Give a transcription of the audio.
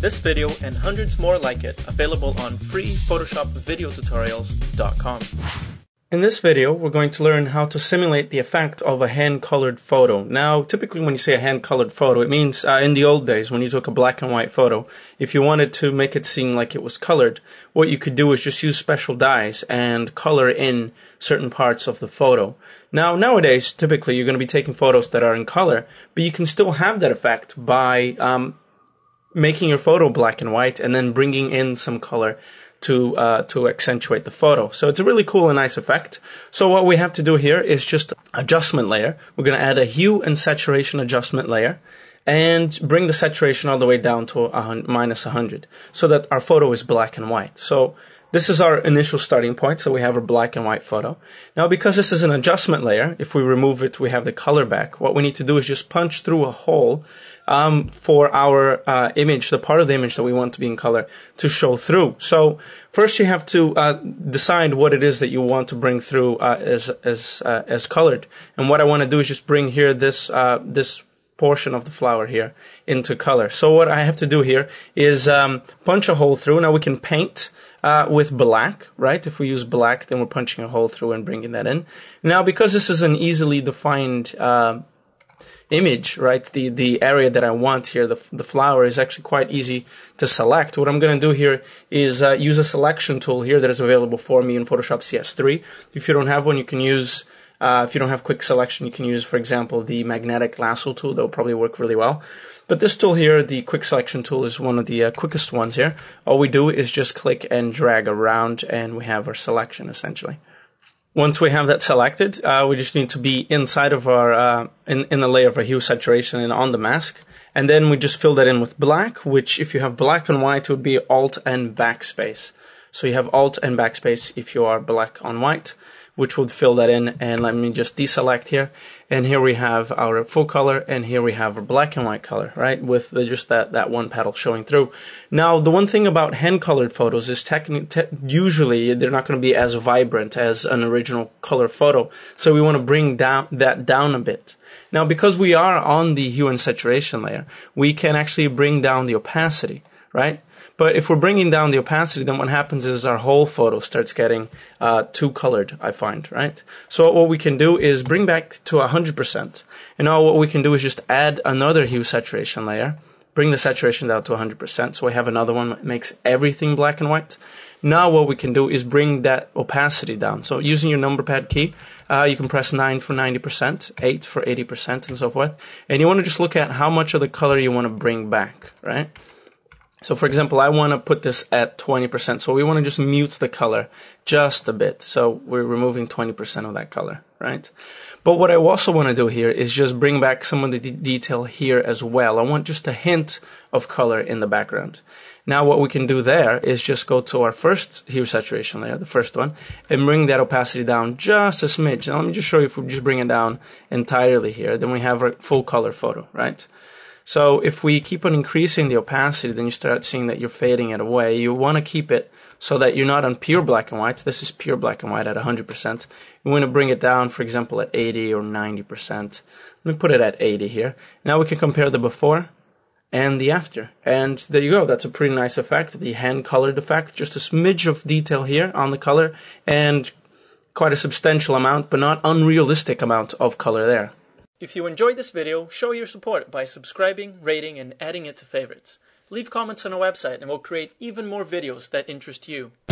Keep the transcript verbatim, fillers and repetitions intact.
This video and hundreds more like it available on free photoshop video tutorials dot com. In this video, we're going to learn how to simulate the effect of a hand-colored photo. Now, typically when you say a hand-colored photo, it means uh, in the old days when you took a black and white photo, if you wanted to make it seem like it was colored, what you could do is just use special dyes and color in certain parts of the photo. Now, nowadays, typically you're going to be taking photos that are in color, but you can still have that effect by um, making your photo black and white and then bringing in some color to uh, to accentuate the photo. So it's a really cool and nice effect. So what we have to do here is just adjustment layer. We're going to add a hue and saturation adjustment layer and bring the saturation all the way down to minus one hundred so that our photo is black and white. So this is our initial starting point, so we have our black and white photo. Now, because this is an adjustment layer, if we remove it, we have the color back. What we need to do is just punch through a hole um, for our uh, image, the part of the image that we want to be in color, to show through. So first you have to uh, decide what it is that you want to bring through uh, as, as, uh, as colored. And what I want to do is just bring here this, uh, this portion of the flower here into color. So what I have to do here is um, punch a hole through. Now we can paint Uh, with black, right? If we use black, then we're punching a hole through and bringing that in. Now, because this is an easily defined uh, image, right? The the area that I want here, the the flower, is actually quite easy to select. What I'm going to do here is uh, use a selection tool here that is available for me in Photoshop C S three. If you don't have one, you can use. Uh, if you don't have quick selection, you can use, for example, the magnetic lasso tool. That will probably work really well. But this tool here, the quick selection tool, is one of the uh, quickest ones here. All we do is just click and drag around, and we have our selection, essentially. Once we have that selected, uh, we just need to be inside of our, uh, in, in the layer of our hue, saturation, and on the mask. And then we just fill that in with black, which if you have black and white, would be Alt and Backspace. So you have Alt and Backspace if you are black on white, which would fill that in. And let me just deselect here. And here we have our full color, and here we have our black and white color, right? With the, just that, that one petal showing through. Now, the one thing about hand-colored photos is technically, usually they're not going to be as vibrant as an original color photo. So we want to bring down that down a bit. Now, because we are on the hue and saturation layer, we can actually bring down the opacity, right? But if we're bringing down the opacity, then what happens is our whole photo starts getting uh, too colored, I find, right? So what we can do is bring back to one hundred percent. And now what we can do is just add another hue saturation layer, bring the saturation down to one hundred percent. So we have another one that makes everything black and white. Now what we can do is bring that opacity down. So using your number pad key, uh, you can press nine for ninety percent, eight for eighty percent, and so forth. And you want to just look at how much of the color you want to bring back, right? So for example, I want to put this at twenty percent. So we want to just mute the color just a bit. So we're removing twenty percent of that color, right? But what I also want to do here is just bring back some of the de detail here as well. I want just a hint of color in the background. Now what we can do there is just go to our first hue saturation layer, the first one, and bring that opacity down just a smidge. Now let me just show you if we just bring it down entirely here, then we have our full color photo, right? So if we keep on increasing the opacity, then you start seeing that you're fading it away. You want to keep it so that you're not on pure black and white. This is pure black and white at one hundred percent. You want to bring it down, for example, at eighty or ninety percent. Let me put it at eighty here. Now we can compare the before and the after. And there you go. That's a pretty nice effect, the hand-colored effect. Just a smidge of detail here on the color and quite a substantial amount, but not unrealistic amount of color there. If you enjoyed this video, show your support by subscribing, rating, and adding it to favorites. Leave comments on our website and we'll create even more videos that interest you.